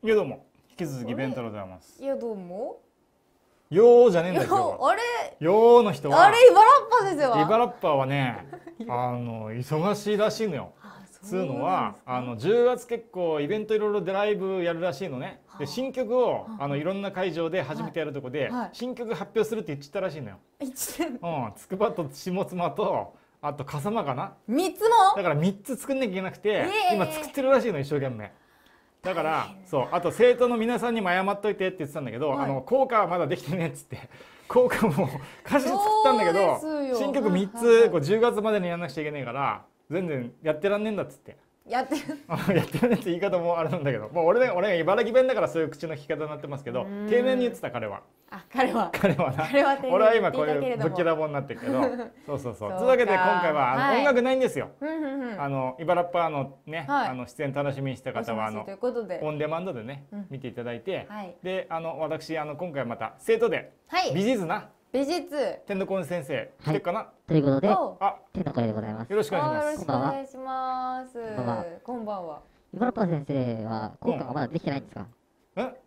いやどうも、引き続き弁太郎でございます。いやどうもよーじゃねえんだよ。あれよーの人はあれイバラッパですよ。イバラッパはね忙しいらしいのよ。つうのは10月結構イベントいろいろでライブやるらしいのね。で新曲をいろんな会場で初めてやるとこで新曲発表するって言っちゃったらしいのよ。筑波と下妻とあと笠間かな、3つもだから3つ作んなきゃいけなくて今作ってるらしいの一生懸命。だからそうあと生徒の皆さんにも謝っといてって言ってたんだけど、効果はまだできてねえっつって効果も歌詞作ったんだけど新曲3つ10月までにやらなくちゃいけないから全然やってらんねえんだっつってやってらんねえって言い方もあれなんだけど、もう俺が茨城弁だからそういう口の利き方になってますけど丁寧に言ってた。彼はな、俺は今こういうぶっきらぼうになってるけど、そうというわけで今回は音楽ないんですよ。イバラッパーのね出演楽しみにした方はオンデマンドでね見ていただいて、で私今回また生徒で美術天の声先生来てるかなということで、天の声でございます。よろしくお願いします。こんばんは。イバラッパー先生は効果がまだできてないんですか？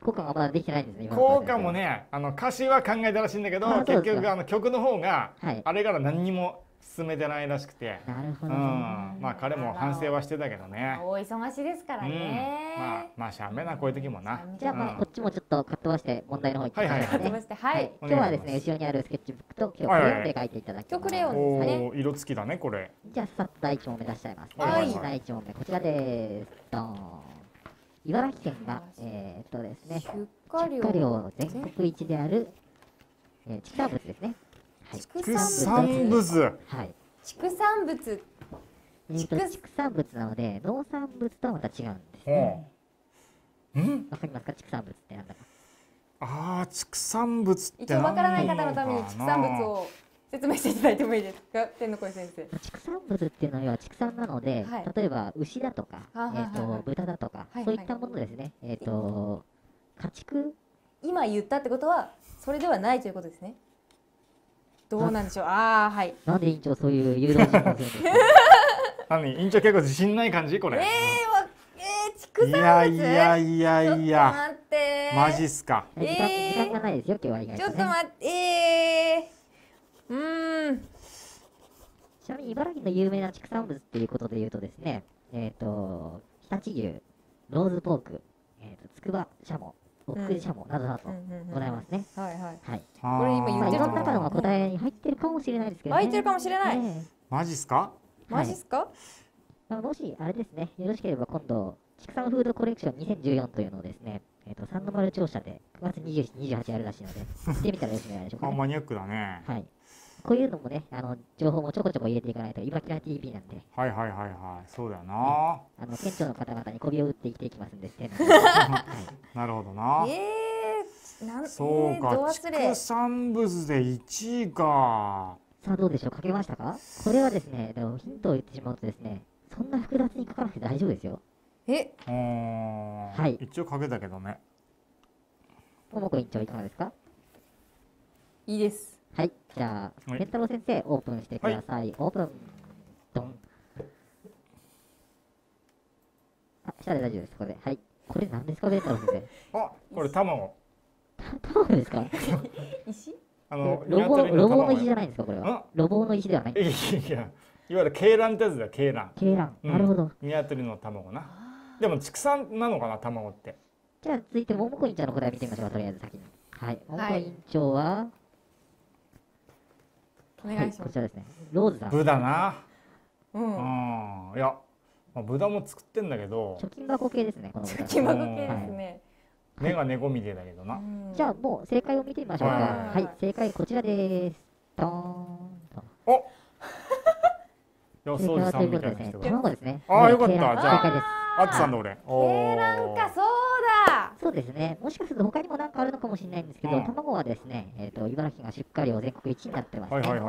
効果がまだできてないんですね。効果もね歌詞は考えたらしいんだけど結局曲の方があれから何にも進めてないらしくて、まあ彼も反省はしてたけどね。お忙しいですからね。まあしゃべなこういう時もな。じゃあこっちもちょっとかっ飛ばして問題の方に行って、今日はですね後ろにあるスケッチブックと今日クレヨンで描いていただきます。色付きだねこれ。じゃあさっ第1問目出しちゃいます。第1問目こちらです。ドン。茨城県がですね出荷量全国一である畜産物ですね。畜産物なので農産物とはまた違うんですね。わかりますか？畜産物ってなんだか。畜産物って一応わからない方のために畜産物を説明していただいてもいいですか、天の声先生。畜産物っていうのは要は畜産なので、例えば牛だとか、豚だとか、そういったものですね。家畜。今言ったってことは、それではないということですね。どうなんでしょう。なんで委員長そういう誘導人物ですか。委員長結構自信ない感じこれ。畜産物。いや。ちょっと待って。マジっすか。時間がないですよ今日は意外とね。ちょっと待って。ちなみに茨城の有名な畜産物っていうことでいうとですね、常陸牛、ローズポーク、つくばしゃも、奥久慈しゃもなどなどございますね。これ今言ってる中の答えに入ってるかもしれないですけどね。入ってるかもしれない。マジっすか？もしあれですね、よろしければ今度畜産フードコレクション2014というのをですね。三の丸庁舎で9月27、28やるらしいので行ってみたらよろしいんじゃないでしょうかね。マニアックだね。こういうのもね、情報もちょこちょこ入れていかないと、イバキラ TV なんで。そうだよな。県庁の方々に媚びを打って生きていきますんですけど。なるほどな。そうか、畜産物で1位か。さあどうでしょう、書けましたか？これはですね、ヒントを言ってしまうとですね、そんな複雑に書かなくて大丈夫ですよ。一応かけたけどね。ともこ委員長いかがですか？いいです。じゃあ弁太郎先生オープンしてください。オープン。ドン。したら大丈夫です。これこれ何ですか弁太郎先生。これ卵ですか？石？ロボの石じゃないですかこれは。ロボの石ではない。いわゆる鶏卵ってやつだよ。鶏卵。なるほど。ニワトリの卵な。でも畜産なのかな卵って。じゃあ続いてももこ委員長の答え見てみましょう。とりあえず先に。ももこ委員長はお願いします。こちらですね。ローズだ。ブダな。いや、ブダも作ってんだけど。貯金箱系ですね。貯金箱系ですね。目が猫みてえだけどな。じゃあもう正解を見てみましょうか。正解こちらです。ドーンと。予想したみたいな人が。卵ですね。よかった。じゃあ。あっつさんの俺。なんかそうだ。そうですね。もしかすると他にもなんかあるのかもしれないんですけど、卵はですね、茨城が出荷量全国1位になってます。よ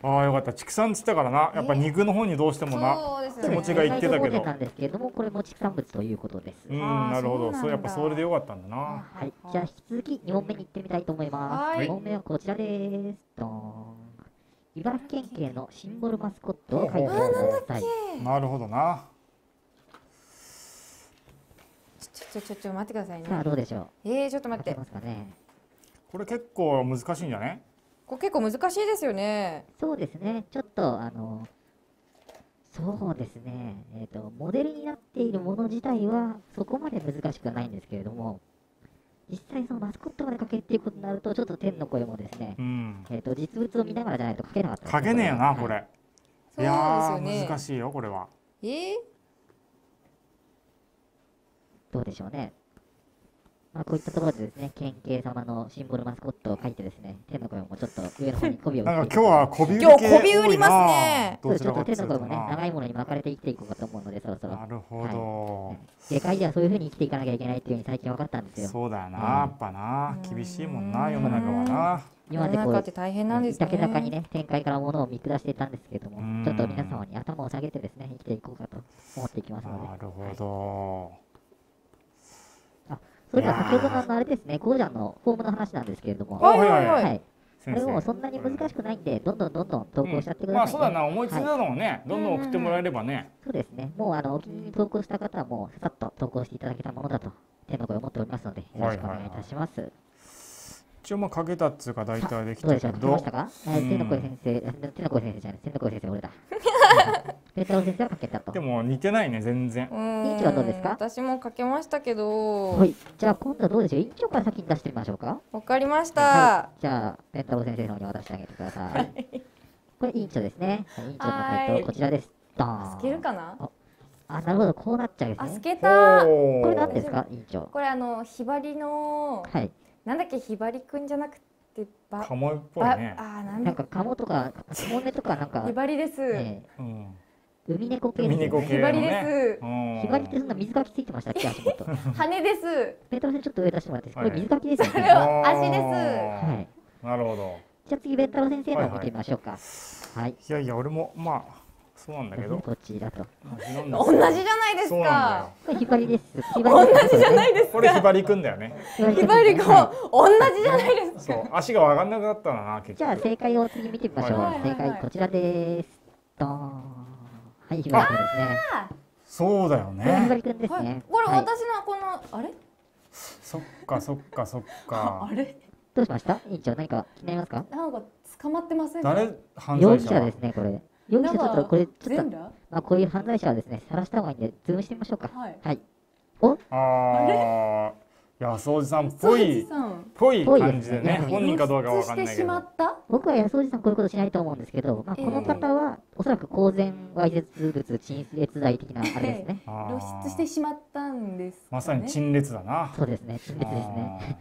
かった。畜産つったからな。やっぱ肉の方にどうしてもな気持ちがいってたけど。なんですけれども、これも畜産物ということです。なるほど。そうやっぱそれでよかったんだな。じゃあ引き続き2問目に行ってみたいと思います。2問目はこちらです。ドン。茨城県警のシンボルマスコットを描いてください。なるほどな。ちょ待ってくださいね。さあどうでしょう。ちょっと待って。ますかね、これ結構難しいんじゃね？これ結構難しいですよね。そうですね。ちょっとそうですね。モデルになっているもの自体はそこまで難しくはないんですけれども、実際そのマスコットまで描けっていうことになるとちょっと天の声もですね。うん、実物を見ながらじゃないと描けなかったですね。描けねえよなこれ。いや難しいよこれは。どうでしょうね。まあこういったところでですね、県警様のシンボルマスコットを描いてですね、天の声もちょっと上の方に媚びを打っていく。なんか今日は媚び売りますね。ちょっと天の声もね、長いものに巻かれて生きていこうかと思うので、そろそろ。なるほど。外科医ではそういうふうに生きていかなきゃいけないっていうふうに最近分かったんですよ。そうだよな、やっぱな、厳しいもんな、世の中はな。今までこう竹中にね、展開からものを見下していたんですけれども、ちょっと皆様に頭を下げてですね、生きていこうかと思っていきますので。なるほど。それでは先ほどのあれですね、ゴージャンのフォームの話なんですけれども、それもそんなに難しくないんで、どんどん投稿しちゃってください。まあそうだな、思いついたのをね、どんどん送ってもらえればね。そうですね、もうお気に入りに投稿した方は、もうさっと投稿していただけたものだと、天の声を持っておりますので、よろしくお願いいたします。一応、かけたっつうか、大体できたけど。どうでしょう、かけましたか？天の声先生、天の声先生じゃない、天の声先生、俺だ。ペタロ先生はかけたと。でも似てないね全然。院長はどうですか？私もかけましたけど。はい。じゃあ今度はどうでしょう。院長から先に出してみましょうか。わかりました。はい、じゃあペタロ先生の方に渡してあげてください。はい、これ院長ですね。院長の回答こちらです。ドーン。透けるかな？あ、なるほど、こうなっちゃうんですね。あ、透けた。これなんですか院長？これひばりの、はい、なんだっけ、ひばりくんじゃなくて。カモっぽいね。なんかカモとかカモネとかなんか。ひばりです。海猫系です。ひばりです。ひばりってそんな水かきついてましたっけ、足元。羽です。ペタロ先生ちょっと上出してもらって、これ水かきですよね。足です。はい。なるほど。じゃあ次ペタロ先生の見てみましょうか。はい。いやいや俺もまあそうなんだけど。こちらと。同じじゃないですか。これひばりです。同じじゃないですか。これひばりくんだよね。ひばりくん同じじゃないですか。そう、足が分かんなくなったな。じゃあ正解を次見てみましょう。正解こちらです。ドーン。はい、ひばりくんですね。そうだよね。ひばりくんですね。これ私のこのあれ？そっか。あれ？どうしました？院長何か気になりますか？なんか捕まってませんか？誰？犯罪者ですねこれ。容疑者ちょっとこれちょっとまあこういう犯罪者はですね晒した方がいいんでズームしてみましょうか。はい。お。ああ。安尾さんっぽい感じでね、本人かどうかわかんないけど、僕は安尾さんこういうことしないと思うんですけど、この方はおそらく公然わいせつ物陳列罪的なあれですね。露出してしまったんですかね。まさに陳列だな。そうですね、陳列ですね。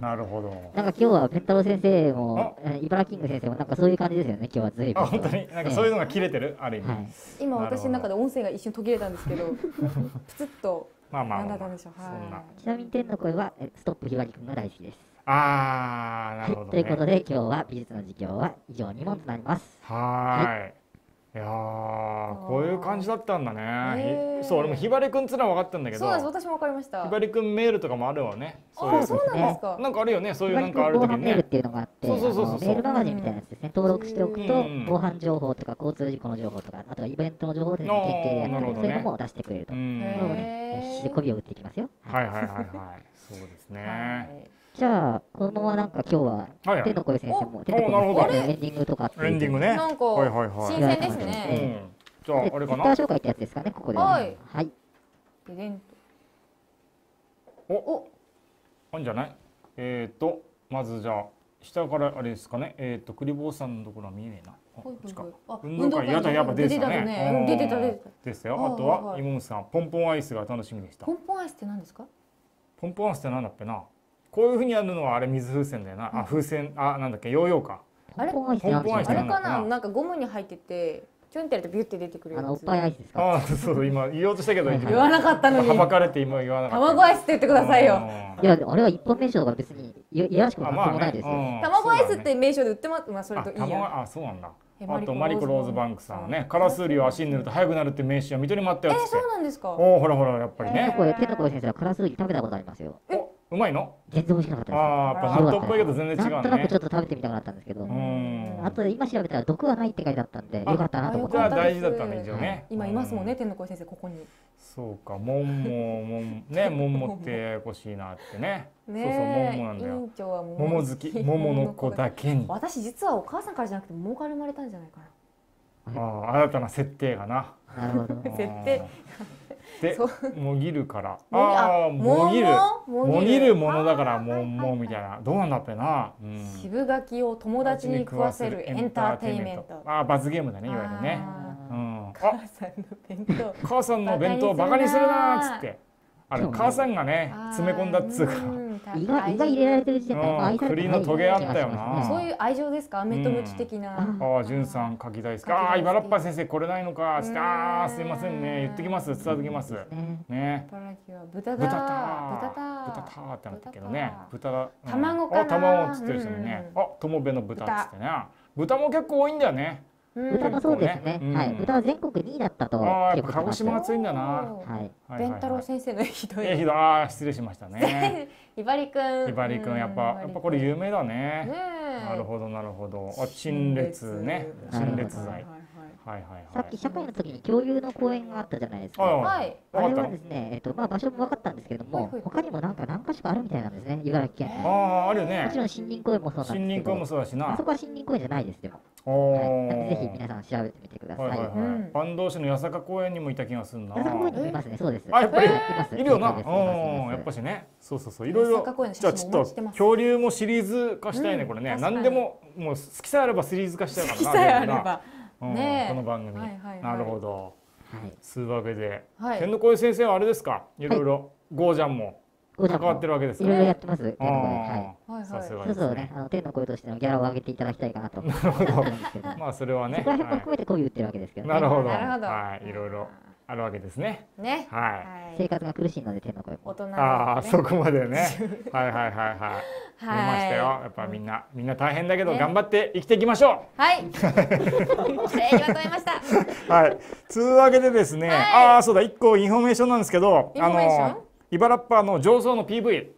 なるほど。なんか今日はペンタロウ先生もイバラキング先生もなんかそういう感じですよね。今日はずいぶん本当になんかそういうのが切れてるある意味。今私の中で音声が一瞬途切れたんですけど、プツッと。ちなみに天の声はストップひばりくんが大好きです。なるほど、ね、ということで今日は美術の授業は以上にもとなります。いやこういう感じだったんだね。そう俺もひばりくんつら分かったんだけど。そうです私も分かりました。ひばりくんメールとかもあるわね。そうなんですか。なんかあるよねそういうなんかある時にね。メールっていうのがあって、メールマガジンみたいなやつですね。登録しておくと防犯情報とか交通事故の情報とかあとはイベントの情報ですね。県警でやったりそういうのも出してくれると。媚びを打っていきますよ。そうですね。じゃあこのままなんか今日は天の声先生も天の声先生のエンディングとかっていうエンディングね。なんか新鮮ですね。じゃああれかな。ツイッター紹介ってやつですかねここで。はい。あんじゃない。まずじゃあ下からあれですかね。クリボーさんのところは見えねえな。運動会やっぱ出てたね。出てた。ですよ。あとはイモンさんポンポンアイスが楽しみでした。ポンポンアイスって何ですか？ポンポンアイスってなんだっけな。こういうふうにやるのはあれ水風船だよな。風船なんだっけヨーヨーか。あれかななんかゴムに入っててちょんってやるとビュって出てくるやつ。おっぱいアイスですか。そう今言おうとしたけど言わなかったのに。はばかれて今言わなかった。卵アイスって言ってくださいよ。いやあれは一般名称だから別にいやらしくもなんともないですよ。卵アイスって名称で売ってます。まあそれといいや。そうなんだ。あとマリコ・ローズバンクさんはね、カラスウリを足に塗ると速くなるって名刺は見とりまったよって。そうなんですか。おおほらやっぱりね。天の声先生はカラスウリ食べたことありますよ。うまいの？全然美味しくなかったです。ああ、納豆っぽいけど全然違うね。なんとなくちょっと食べてみたくなったんですけど、あと今調べたら毒はないって書いてあったんで、よかったなと思って。じゃあ大事だったね、以上ね。今いますもんね、天の声先生ここに。そうか、もんももんね、もんもってこしいなってね。そうそう、もんもなんだよ。院長はもも好き、ももの子だけに。私実はお母さんからじゃなくて、もうから生まれたんじゃないかな。ああ、新たな設定がな。なるほど。設定。で、もぎるから。ああ、もぎる。もぎるものだから、もんもみたいな、どうなんだってな。渋柿を友達に食わせるエンターテインメント。ああ、罰ゲームだね、いわゆるね。母さんの弁当。母さんの弁当をバカにするなーっつって。あれ、母さんがね、詰め込んだっつうか。胃が入れられてる時点で愛されてる。栗のトゲあったよな。そういう愛情ですか、アメとムチ的な。ああ、じゅんさん書きたいですか。ああ、茨っぱ先生これないのか。ああ、すいませんね、言ってきます、伝わってきます。ね。茨城は豚だ。豚だってなったけどね。豚。卵かな。卵つってる人もね。あ、友部の豚つってね。豚も結構多いんだよね。豚もそうですね。はい、豚は全国2位だったと。ああ、鹿児島が強いんだな。はい。弁太郎先生のひどい。ひどい。ああ、失礼しましたね。ひばりくん。ひばりくん、やっぱこれ有名だね。なるほど、なるほど。あ、陳列ね。陳列剤。はい。さっき社会の時に共有の講演があったじゃないですか。はい。あれはですね、まあ場所も分かったんですけども、他にもなんか何か所かあるみたいなんですね、茨城県。ああ、あるよね。もちろん森林公園もそうなんですけど。森林公園もそうだしな。そこは森林公園じゃないですよ。ぜひ皆さん調べてみてください。坂東市の八坂公園にもいた気がするな。八坂公園にもいますね、そうです。あ、やっぱりいるよな。やっぱしね。そういろいろ。じゃあちょっと恐竜もシリーズ化したいね、これね。何でももう好きさえあればシリーズ化しちゃうからな。好きさえあれば。この番組。なるほど。というわけで天の声先生はあれですか。いろいろゴージャンも。関わってるわけですね。いろいろやってます。さすがですね。そうそうね。天の声としてのギャラを上げていただきたいかなと。なるほど。まあそれはね。そこら辺も含めてこう言ってるわけですけどね。なるほど。はい。いろいろあるわけですね。ね。はい。生活が苦しいので天の声も。大人。ああ、そこまでね。はい。見ましたよ。やっぱみんな大変だけど頑張って生きていきましょう。はい。失礼にまとめました。はい。つうわけでですね。ああ、そうだ。一個インフォメーションなんですけど、イバラッパーの上層の PV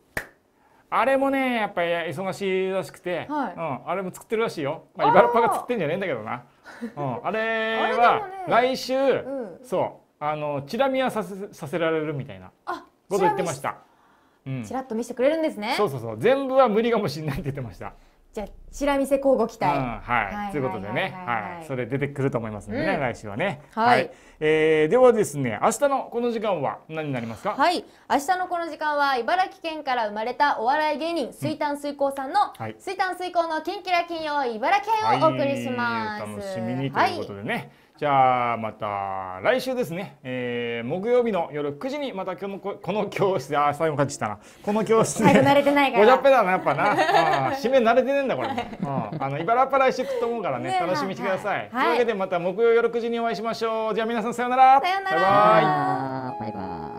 あれもねやっぱり忙しいらしくて、あれも作ってるらしいよ。まあ、イバラッパーが作ってんじゃねえんだけどな。あれは来週そうチラ見はさせられるみたいなこと言ってました。チラッと見せてくれるんですね。そう全部は無理かもしれないって言ってました。じゃあチラ見せ交互期待。はいということでね、はいそれ出てくると思いますのでね、来週はね。はい。ではですね、明日のこの時間は何になりますか。はい。明日のこの時間は茨城県から生まれたお笑い芸人水炭水耕さんの水炭水耕のキンキラ金曜茨城編をお送りします。楽しみにということでね。じゃあまた来週ですね、木曜日の夜9時にまたこの教室で、あ、最後感じたな、この教室で慣れてないからおじゃっぺだなやっぱな、締め慣れてねえんだこれ、茨っぱ来週行くと思うからね、楽しみにしてください。というわけでまた木曜夜9時にお会いしましょう。じゃあ皆さんさようなら。バイバイ。